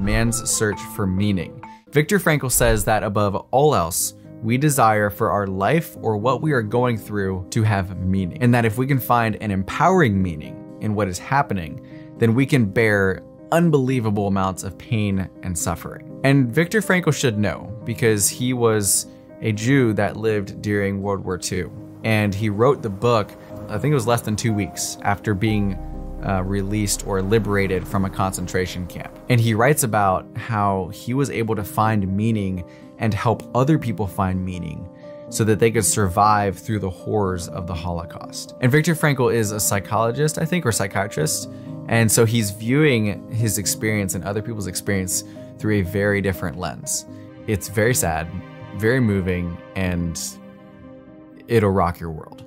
Man's Search for Meaning. Viktor Frankl says that above all else, we desire for our life or what we are going through to have meaning, and that if we can find an empowering meaning in what is happening, then we can bear unbelievable amounts of pain and suffering. And Viktor Frankl should know, because he was a Jew that lived during World War II, and he wrote the book, I think it was less than 2 weeks after being released or liberated from a concentration camp. And he writes about how he was able to find meaning and help other people find meaning so that they could survive through the horrors of the Holocaust. And Viktor Frankl is a psychologist, I think, or psychiatrist. And so he's viewing his experience and other people's experience through a very different lens. It's very sad, very moving, and it'll rock your world.